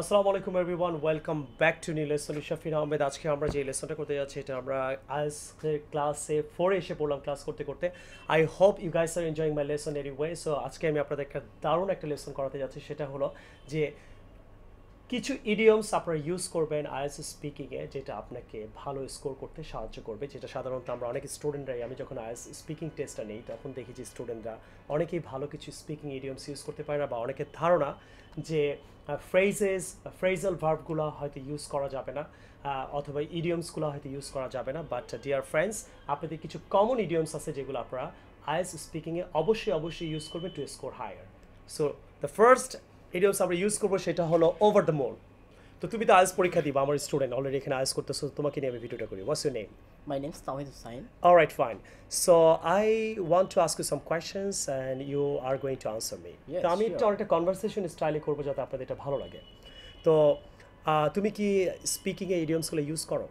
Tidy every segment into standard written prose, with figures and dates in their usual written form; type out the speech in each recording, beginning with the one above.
আসসালামু আলাইকুম everyone welcome back to new lesson Shafin Ahmed. আজকে আমরা যে লেসনটা করতে যাচ্ছি এটা আমরা আজকে ক্লাসে 4 এ এসে পড়লাম ক্লাস করতে করতে। I hope you guys are enjoying my lesson anyway. So আজকে আমি আপনাদের একটা দারুণ একটা লেসন করাতে যাচ্ছি, সেটা হলো যে কিছু ইডিয়মস আপনারা ইউজ করবেন আইএলটিএস স্পিকিং এ, যেটা আপনাকে ভালো স্কোর করতে সাহায্য করবে। যেটা সাধারণত আমরা অনেক স্টুডেন্টরাই, আমি যখন আইএলটিএস স্পিকিং টেস্টটা নেই তখন দেখি যে স্টুডেন্টরা অনেকেই ভালো কিছু স্পিকিং ইডিয়মস ইউজ করতে পারে না, বা অনেকের ধারণা যে ফ্রেজাল ভার্বগুলো হয়তো ইউজ করা যাবে না অথবা ইডিয়মসগুলো হয়তো ইউজ করা যাবে না। বাট ডিয়ার ফ্রেন্ডস, আপনাদের কিছু কমন ইডিয়মস আছে যেগুলো আপনারা আইএলটিএস স্পিকিং এ অবশ্যই ইউজ করবেন to score higher. So the first idioms আমরা ইউজ করবো সেটা হলো ওভার দ্য মোল। তো তুমি তো আইএলটিএস পরীক্ষা দিবা, আমার স্টুডেন্ট অলরেডি এখানে আইএলটিএস করতেছো, তোমাকে নিয়ে আমি ভিডিওটা করি। What's your name? My name is Tawhid Hussain. Alright fine. So I want to ask you some questions and you are going to answer me. তো আমি একটু একটা কনভারসেশন স্টাইলে করবো যাতে আপনাদের এটা ভালো লাগে। তো তুমি কি স্পিকিং এ ইডিয়মসগুলো ইউজ করো?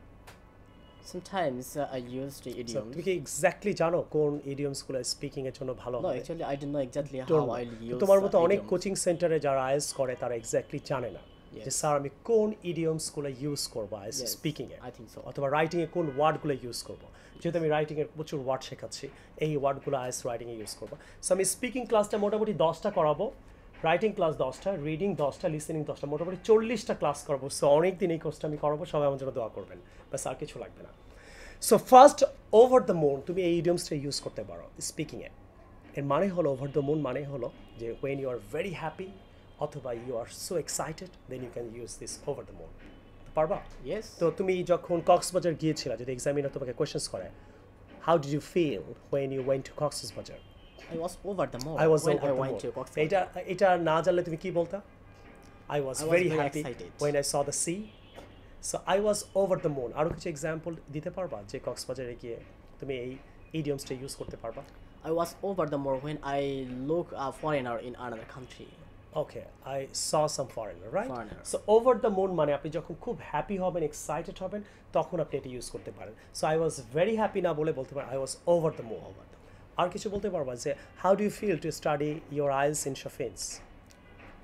Sometimes I use the idioms. So, do you exactly know which idioms are speaking at your level? No, actually I don't know exactly how I use. তোমার মতো অনেক কোচিং সেন্টারে যারা আইএলটিএস করে তারা এক্স্যাক্টলি জানে না যে স্যার আমি কোন ইডিয়মস গুলো ইউজ করব আইএলটিএস স্পিকিং এ, আই থিংক সো, অথবা রাইটিং এ কোন ওয়ার্ড গুলো ইউজ করব। যেহেতু আমি রাইটিং এর প্রচুর ওয়ার্ড শেখাচ্ছি, এই ওয়ার্ড গুলো আইএলটিএস রাইটিং এ ইউজ করব। সো আমি স্পিকিং ক্লাসটা মোটামুটি 10টা করাবো, রাইটিং ক্লাস 10টা, রিডিং 10টা, লিসেনিং 10টা, মোটামুটি 40টা ক্লাস করবো। সো অনেকদিন এই কোর্সটা আমি করাবো, সবাই আমার জন্য দোয়া করবেন, বাস আর কিছু লাগবে না। So first over the moon, তুমি এই ইডিয়মসটা ইউজ করতে পারো স্পিকিংয়ে। এর মানে হলো ওভার দ্য মুন মানে হলো যে when you are very happy অথবা you are so excited, then you can use this over the moon. পারবা? ইয়েস। তো তুমি যখন কক্সবাজার গিয়েছিলা, যদি এক্সামিনার তোমাকে কোয়েশ্চেন্স করে how did you feel when you went to Cox's Bazar? I was over the moon. I was when over I the went moon. To এটা না জানলে তুমি কি বলতা? I was very happy excited when I saw the sea. So I was over the moon. আরো কিছু example দিতে পারবা যে কক্সবাজারে গিয়ে তুমি এই ইডিয়মসটা ইউজ করতে পারবা? I was over the moon when I look a foreigner in another country. Okay, I saw some foreigner, right? So over the moon মানে আপনি যখন খুব হ্যাপি হবেন, এক্সাইটেড হবেন, তখন আপনি এটা ইউজ করতে পারেন। So I was very happy না বলে বলতে পারেন I was over the moon. আর কিছু বলতে পারবা যে how do you feel to study your IELTS in Shafin's?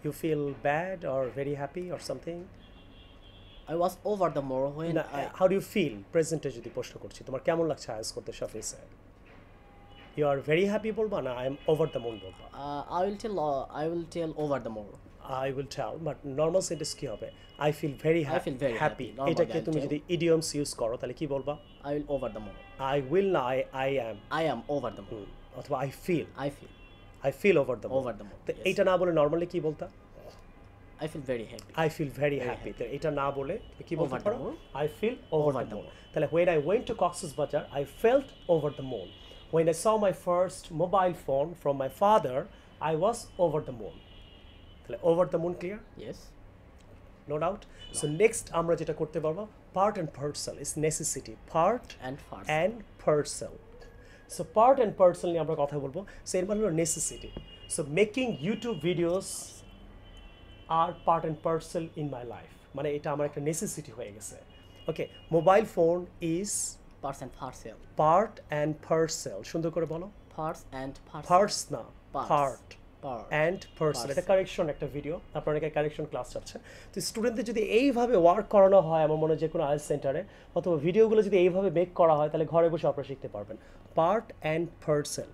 You feel bad or very happy or something? I was over the more when how do you feel প্রেজেন্টে যদি প্রশ্ন করছি, তোমার কেমন লাগছে আইএলটিএস করতে শাফিন্সে? ইউ আর ভেরি হ্যাপি বলবা না I am over the moon বলবা? I will tell over the more. I will tell, but normal sentence কি হবে? I feel very happy. এটাকে তুমি যদি ইডিয়মস ইউজ করো তাহলে কি বলবা? I will over the moon. I will না, I am over the moon, অথবা I feel over the moon. তো এটা না বলে নরমালি কি বলতা? I feel very happy. তো এটা না বলে তুমি কি বলতে পারো? I feel over the moon. তাহলে when I went to Cox's Bazar I felt over the moon. When I saw my first mobile phone from my father I was over the moon. তাহলে over the moon clear? Yes, no doubt. So next আমরা যেটা করতে পারবো part and parcel is necessity. Part and parcel. So part and parcel নিয়ে আমরা কথা বলবো। So এর মানে হলো necessity. So making YouTube videos আর part and parcel in my life, মানে এটা আমার একটা নেসেসিটি হয়ে গেছে। Okay, mobile phone is part and parcel. সুন্দর করে বলো, পার্টস না পার্ট and person. এটা কারেকশন একটা ভিডিও, তারপর অনেকে কারেকশন ক্লাস চাচ্ছে। তো স্টুডেন্টদের যদি এইভাবে ওয়ার্ক করানো হয়, আমার মনে হয় যে কোনো আইএলটিএস সেন্টারে অথবা ভিডিওগুলো যদি এইভাবে মেক করা হয় তাহলে ঘরে বসে আপনারা শিখতে পারবেন। পার্ট অ্যান্ড পার্সেল,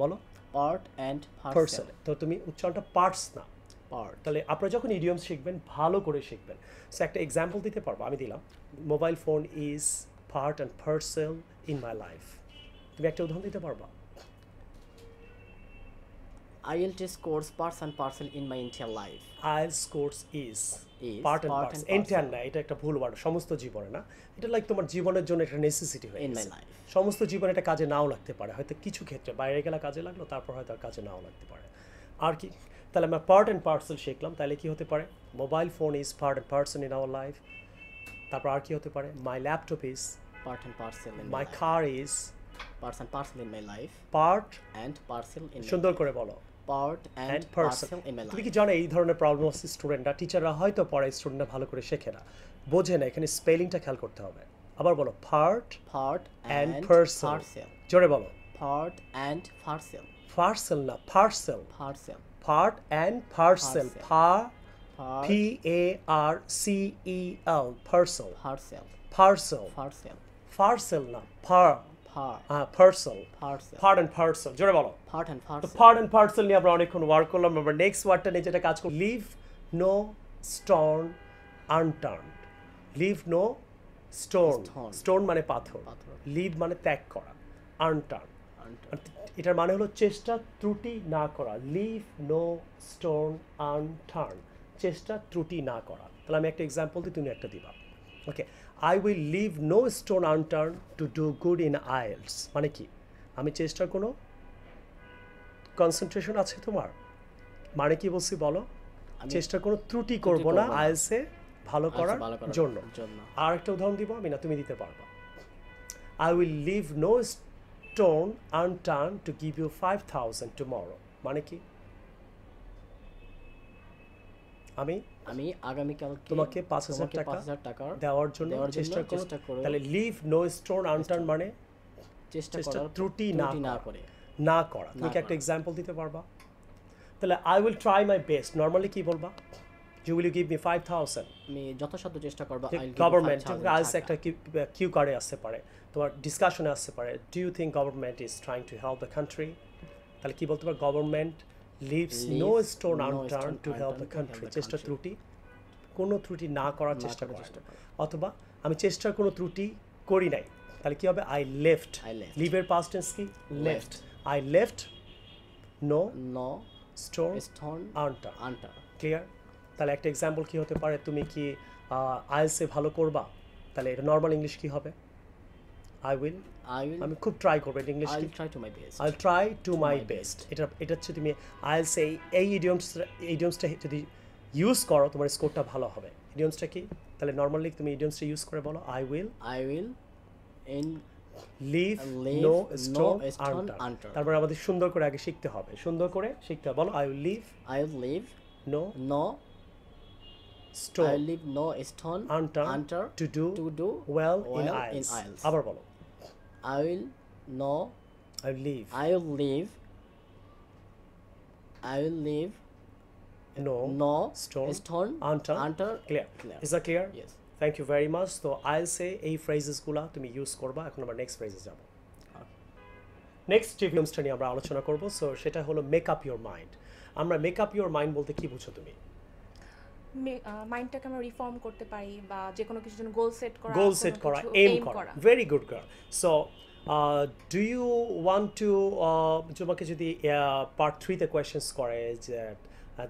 বলো পার্ট অ্যান্ড পার্সেল। তো তুমি উচ্চারণটা পার্টস না পার্ট। তাহলে আপনারা যখন ইডিয়মস শিখবেন ভালো করে শিখবেন। সো একটা এক্সাম্পল দিতে পারবো, আমি দিলাম mobile phone is part and parcel in my life. তুমি একটা উদাহরণ দিতে পারবা? IELTS course parts and parcel in my entire life. IELTS course is part and parcel. Entire না, এটা একটা ভুল ওয়ার্ড। সমস্ত জীবনে না, এটা লাইক তোমার জীবনের জন্য একটা নেসেসিটি হয়ে গেছে। সমস্ত জীবনে এটা কাজে নাও লাগতে পারে, হয়তো কিছু ক্ষেত্রে বাইরে গেলে কাজে লাগলো, তারপর হয়তো আর কাজে নাও লাগতে পারে। আর কি তাহলে আমরা পার্ট অ্যান্ড পার্সেল শিখলাম, তাহলে কি হতে পারে? Mobile phone is part and parcel in our life. তারপর আর কি হতে পারে? My laptop is part and parcel. My car is part and parcel in my life. Part and parcel in, সুন্দর করে বলো part and parcel in my life. তুমি কি জানো এই ধরনের প্রবলেম আছে স্টুডেন্টরা, টিচাররা হয়তো পড়ায় স্টুডেন্টরা ভালো করে শেখে না, বোঝে না, এখানে স্পেলিংটা খেয়াল করতে হবে। আবার বলো part and parcel। জোরে বলো part and parcel না parcel। part and parcel, parcel. Parcel. Parcel. Parcel. Parcel. Parcel na. Par. Par. Parcel. Parcel. Part and parcel. Jore bolo. Part and parcel. The part and parcel niye amra onekhon work korlam. Amra next word ta niye jeta kaj korbo. Leave no stone unturned. Leave no stone. Stone, stone mane pathor. Leave mane tag kora. Unturned. এটার মানে হলো চেষ্টা ত্রুটি না করা leave no stone unturned চেষ্টা ত্রুটি না করা তাহলে আমি একটা एग्जांपल দিই তুমি একটা দিবা ওকে I will leave no stone unturned to do good in IELTS মানে কি আমি চেষ্টার কোনো কনসেন্ট্রেশন আছে তোমার মানে কি বলছি বলো চেষ্টা কোনো ত্রুটি করব না IELTS এ ভালো করার জন্য আর একটা উদাহরণ দিব আমি না তুমি দিতে পারবা I will leave no stone unturned to give you 5,000 tomorrow. Mane ki? Ami agami kal ke tomake 5,000 taka dewar jonno chesta koro. Tale leave no stone unturned mane chesta korar truti na kore. Na kora. Tumi ekta example dite parba? Tale I will try my best. Normally ki bolba? You will give me 5,000. Me jotoshaddho chesta korbo. I'll give government. I'll sector Q card aste pare. তোমার ডিসকাশনে আসছে পারে do you think government is trying to help the country তাহলে কি বলতে পার government leaves no stone unturn to help the country চেষ্টা ত্রুটি কোনো ত্রুটি না করার চেষ্টা করি অথবা আমি চেষ্টার কোনো ত্রুটি করি নাই তাহলে কি হবে আই লেফট লিভের পাস্ট টেন্স কি left I left no no stone unturn clear তাহলে একটা এক্সাম্পল কি হতে পারে তুমি কি আইএলসে ভালো করবা তাহলে এটা নর্মাল ইংলিশ কি হবে I will খুব ট্রাই করব ইংলিশ কি I'll try to my best এটা হচ্ছে তুমি I'll say এই ইডিয়মসটা যদি ইউজ করো তোমার স্কোরটা ভালো হবে ইডিয়মসটা কি তাহলে নরমালি তুমি ইডিয়মসটা ইউজ করে বলো I will in leave no stone unturned তারপর আমাদের সুন্দর করে আগে শিখতে হবে সুন্দর করে শিখতে বলো I will leave no stone I leave no stone unturned to do well in IELTS আবার বলো I will leave no stone unturned clear is that clear yes thank you very much so I'll say এই phrases গুলো তুমি use করবা এখন আমরা next phrases যাব next idioms টা নিয়ে আমরা আলোচনা করব সো সেটা হলো make up your mind আমরা make up your mind বলতে কি বুঝছো তুমি মাইন্ডটাকে আমরা রিফর্ম করতে পারি বা যে কোনো কিছুর জন্য গোল সেট করা এম করা very good girl so do you want to তোমাকে যদি পার্ট 3 তে কোশ্চেনস করে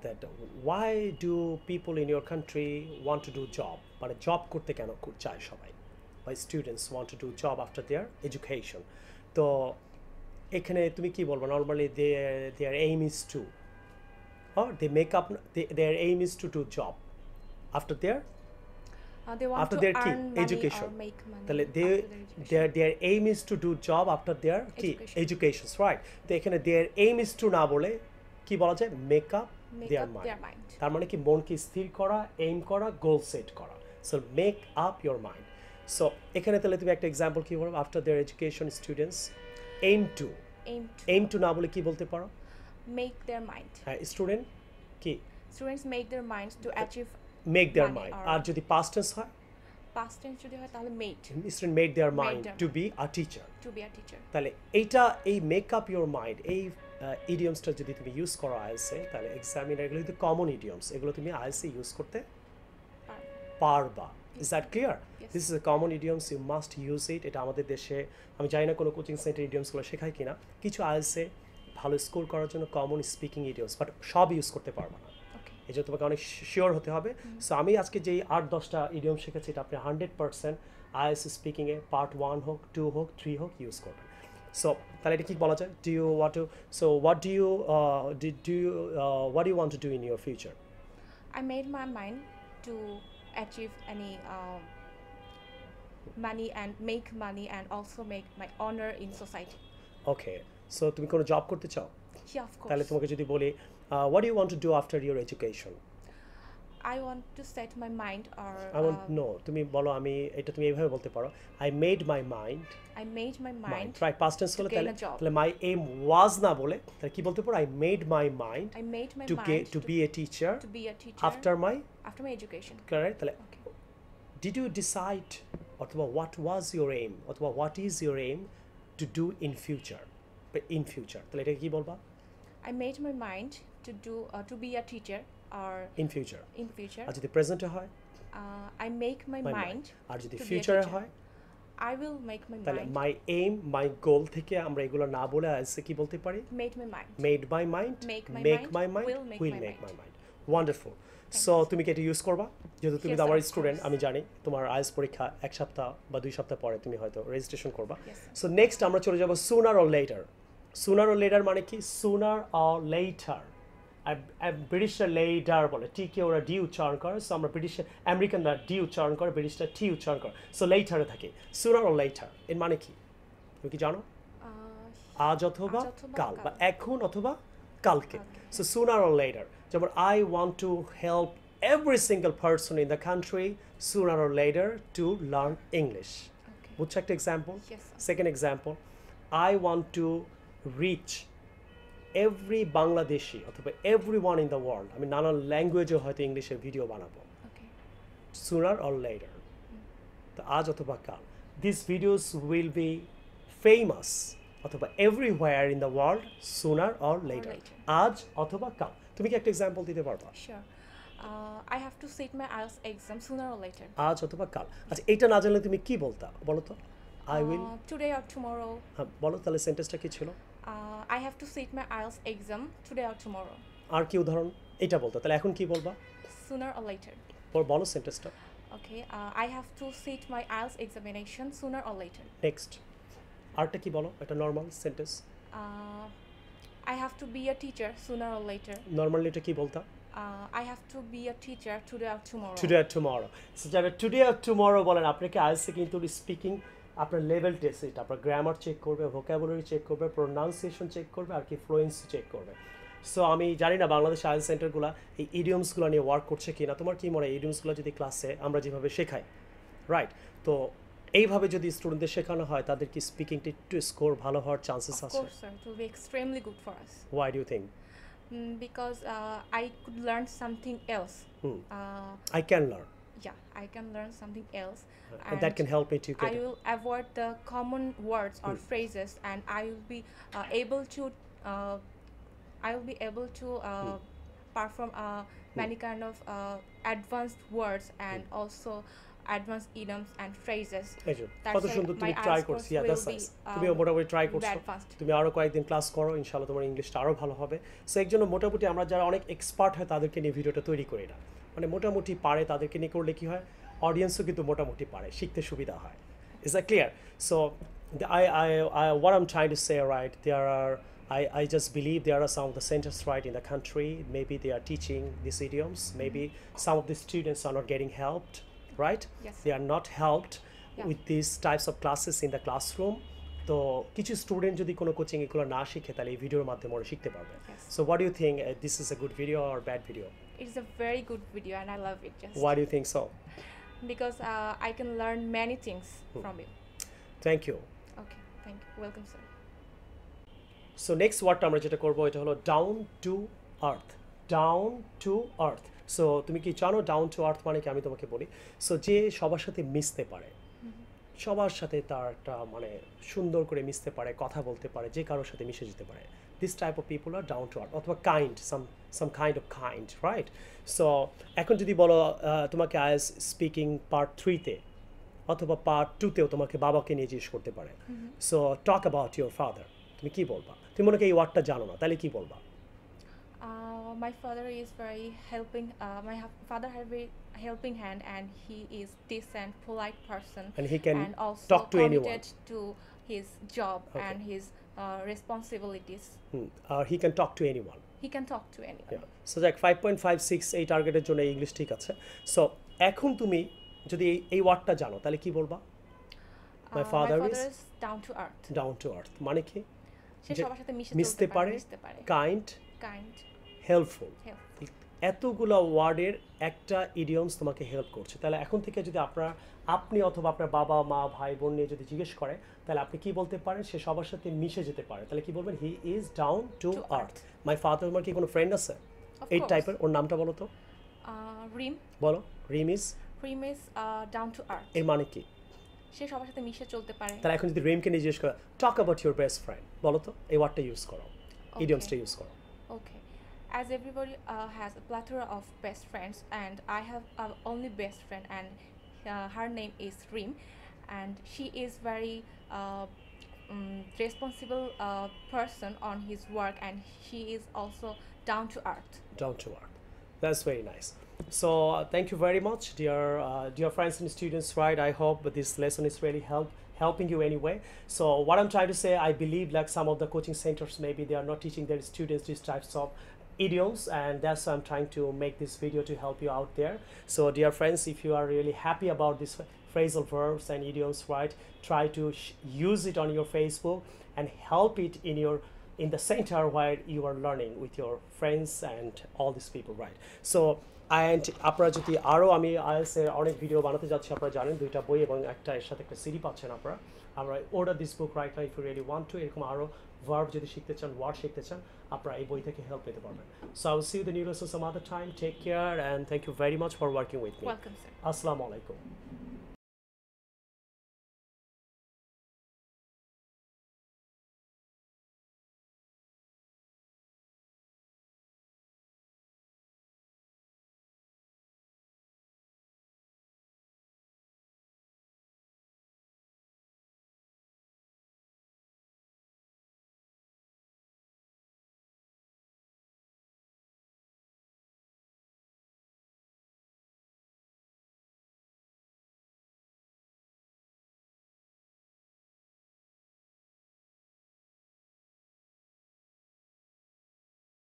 that why do people in your country want to do job মানে জব করতে কেন চায় সবাই why students want to do job after their education তো এখানে তুমি কি বলবা normally their aim is to or they make up their aim is to do job after their their aim is to do job after their education right তো এখানে their aim is to না বলে কি বলা যায় make up their mind তার মানে কি মনকে স্থির করা aim করা goal set করা so make up your mind so এখানে তাহলে তুমি একটা example কি বলবো after their education students aim to না বলে কি বলতে পারো make their mind students make their minds to achieve make their mind আর যদি past tense যদি হয় তাহলে student made their mind to be a teacher তাহলে এটা এই make up your mind এই idioms টা যদি তুমি ইউজ করো আইএলসে তাহলে এক্সামিনার এগুলো তো কমন idioms এগুলো তুমি আইএলসে ইউজ করতে পারবা is that clear yes. this is a common idioms you must use it এটা আমাদের দেশে আমি জানি না কোন কোচিং সেন্টার idioms গুলো শেখায় কিনা কিছু আইএলসে ভালো স্কোর করার জন্য কমন স্পিকিং ইডিয়মস বাট সব ইউজ করতে পারবা না এই জন্য তোমাকে অনেক শিওর হতে হবে সো আমি আজকে যেই 8-10টা ইডিয়ম শিখেছি এটা আপনি 100% আইএলটিএস স্পিকিংয়ে পার্ট 1 হোক 2 হোক 3 হোক ইউজ করবেন সো তাহলে এটা কি বলা যায় do you want to so what do you want to do in your future I made my mind to achieve any money and make money and also make my honor in society okay so তুমি কোন job করতে চাও yeah of course তাহলে তোমাকে যদি বলি what do you want to do after your education I want to set my mind or I want no তুমি বলো আমি এটা তুমি এইভাবে বলতে পারো I made my mind right past tense বলে তাহলে my aim was না বলে তাহলে কি বলতে পারো I made my mind to be a teacher after my After my education. Correct. Okay. Did you decide, what was your aim, what is your aim to do in future? I made my mind to do to be a teacher or in future. In future. Are you the present? I make my mind. Are you the future? I will make my mind. My aim, my goal. Made my mind. Made my mind. Make my mind. Will make my mind. Wonderful. So, তুমি কি এটা use করবা যেহেতু তুমি দাওয়ার student আমি জানি তোমার আইএলটিএস পরীক্ষা এক সপ্তাহ বা দুই সপ্তাহ পরে তুমি হয়তো রেজিস্ট্রেশন করবা সো নেক্সট আমরা চলে যাব সুনার অর লেটার মানে কি সুনার অর লেটার ব্রিটিশরা লেটার বলে টি কে ওরা ডি উচ্চারণ করে সো আমরা ব্রিটিশ আমেরিকানরা ডি উচ্চারণ করে ব্রিটিশরা টি উচ্চারণ করে সো লেটারে থাকে সুনার অর লেটার এর মানে কি তুমি কি জানো আজ অথবা কাল বা এখন অথবা কালকে so sooner or later I want to help every single person in the country sooner or later to learn English. Okay. We'll check the example. Yes, sir. Second example, I want to reach every Bangladeshi, everyone in the world. I mean, nana language or English video banabo. Okay. Sooner or later. These videos will be famous everywhere in the world sooner or later. Aaj othoba kal. তুমি কি একটা example দিতে পারবা sure I have to sit my IELTS exam sooner or later আজ অথবা কাল আচ্ছা এটা না জানলে তুমি কি বলতা বলো তো I will today or tomorrow বলো তাহলে সেন্টেন্সটা কি ছিল I have to sit my IELTS exam today or tomorrow আর কি উদাহরণ এটা বলতা তাহলে এখন কি বলবা sooner or later বলো সেন্টেন্সটা okay I have to sit my IELTS examination sooner or later next আরটা কি বলো এটা normal sentence I have to be a teacher sooner or later. Normally, ki bolta? I have to be a teacher today or tomorrow. Today or tomorrow. So, today or tomorrow, bolen apnake IELTS e kintu speaking, apnar level test it, apnar grammar check korbe, vocabulary check korbe, pronunciation check korbe, ar ki fluency check korbe. So, ami jani na Bangladesh IELTS center gula ei idioms gula niye work korche kina. Tomar ki mone idioms gula jodi class e amra jebhabe shekhai, right? To এইভাবে যদি স্টুডেন্টদের শেখানো হয় তাদের কি speaking two score ভালো হওয়ার chances আছে of course sir it will be extremely good for us why do you think because I could learn something else I can learn yeah I can learn something else and that can help me to get I will avoid the common words or phrases and I will be able to perform many kind of advanced words and also advanced idioms and phrases that's my try course yeah that's nice তুমি মোটামুটি try করছো তুমি আরো কয়েকদিন class করো ইনশাআল্লাহ তোমার ইংলিশটা আরো ভালো হবে সো একজন্য মোটামুটি আমরা যারা অনেক এক্সপার্ট হয় তাদেরকে নিয়ে ভিডিওটা তৈরি করি না মানে মোটামুটি পারে তাদেরকে নিয়ে করলে কি হয় অডিয়েন্সও কিন্তু মোটামুটি পারে শিখতে সুবিধা হয় is that clear so the, I what I'm trying to say right there are I just believe there are some of the centers right in the country. Maybe they are teaching these idioms. Maybe some of the students are not getting helped, right? Yes. They are not helped with these types of classes in the classroom. So, kichu student jodi kono coaching ekula na shikhe tale ei videor madhyome ora shikhte parbe. So, what do you think? This is a good video or bad video? It's a very good video, and I love it. Just. Why do you think so? Because I can learn many things from it. Thank you. Okay. Thank you. Welcome, sir. So next what amra jeta korbo eta holo down to earth so tumi ki jano down to earth mane ki ami tomake boli so je shobar sathe mishte pare shobar sathe tar ekta mane sundor kore mishte pare kotha bolte pare je karo sathe mishe jete pare this type of people are down to earth othoba kind some kind of kind right so ekhon jodi bolo tomake IELTS speaking part 3 te othoba part 2 teo tomake baba ke niye jiggesh korte pare so talk about your father তুমি কি বলবা তুমি মনে কি এই ওয়ার্ডটা জানো না তাহলে কি বলবা my father is very helping my father has a helping hand and he is decent polite person and he can and also talk to anyone to his job okay. and his responsibilities he can talk to anyone yeah. so like 5.56 এই টার্গেটের জন্য English ঠিক আছে so এখন তুমি যদি এই ওয়ার্ডটা জানো তাহলে কি বলবা my father is down to earth মানে কি মিশতে পারে কাইন্ড হেল্পফুল এতগুলা ওয়ার্ডের একটা ইডিয়মস তোমাকে হেল্প করছে তাহলে এখন থেকে যদি আপনি অথবা আপনার বাবা মা ভাই বোন নিয়ে যদি জিজ্ঞেস করে তাহলে আপনি কি বলতে পারেন সে সবার সাথে মিশে যেতে পারে তাহলে কি বলবেন he is down to earth my father আমার কি কোনো ফ্রেন্ড আছে এই টাইপের ওর নামটা বলো তো রিম বলো। Rim is down to earth. এর মানে কি? সে সবার সাথে মিশে চলতে পারে। তাহলে এখন যদি রিমকে নিয়ে জিজ্ঞেস করা talk about your best friend বলো তো এই ওয়ার্ডটা ইউজ করো, ইডিয়মসটা ইউজ করো। ওকে, as everybody has a plethora of best friends and I have only best friend and her name is Rim and she is very responsible person on his work and she is also down to earth. Down to earth. That's very nice. So thank you very much, dear friends and students. Right, I hope that this lesson is really helping you anyway. So what I'm trying to say, I believe like some of the coaching centers, maybe they are not teaching their students these types of idioms, and that's why I'm trying to make this video to help you out there. So dear friends, if you are really happy about this phrasal verbs and idioms, right, try to use it on your Facebook and help it in your in the center where you are learning with your friends and all these people, right? So and আপনারা যদি আরও আমি IELTS এর অনেক video বানাতে যাচ্ছি, আপনারা জানেন দুইটা বই এবং এর সাথে একটা সিডি পাচ্ছেন আপনারা। আমরা order this book right now if you really want to. এরকম আরও ভার্ব যদি শিখতে চান, ওয়ার্ড শিখতে চান, আপনারা এই বই থেকে হেল্প পেতে পারবেন। So I will see you the new lesson some other time. Take care and thank you very much for working with me. Welcome sir. আসসালামু আলাইকুম।